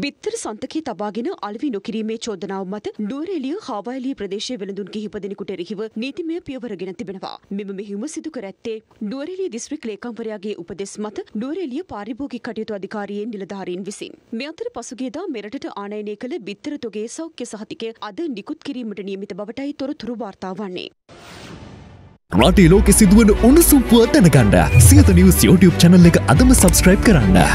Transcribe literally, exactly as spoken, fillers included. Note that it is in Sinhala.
බිත්තර සන්තකේ තබාගෙන අලෙවි නොකිරීමේ චෝදනාව මත නුවරඑළිය හාවයිලිය ප්‍රදේශයේ වෙළඳුන් කිහිප දෙනෙකුට එරෙහිව නීතිමය පියවර ගෙන තිබෙනවා. මෙම මෙහෙයුම සිදු කර ඇත්තේ නුවරඑළිය දිස්ත්‍රික් ලේකම්වරයාගේ උපදෙස් මත නුවරඑළිය පාරිභෝගික කටයුතු අධිකාරියේ නිලධාරීන් විසින්. මේ අතර පසුගියදා මෙරටට ආනයනය කළ බිත්තර තොගේ සෞඛ්‍ය සහතිකය අද නිකුත් කිරීමට නියමිත බවටයි තොරතුරු වාර්තා වන්නේ. රටේ ලෝකෙ සිදුවන උණුසුම් පුවත් දැනගන්න සියත නිවුස් YouTube channel එක අදම subscribe කරන්න.